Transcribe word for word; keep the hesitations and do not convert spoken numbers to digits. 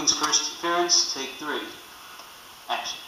Fielding's first appearance, take three. Action.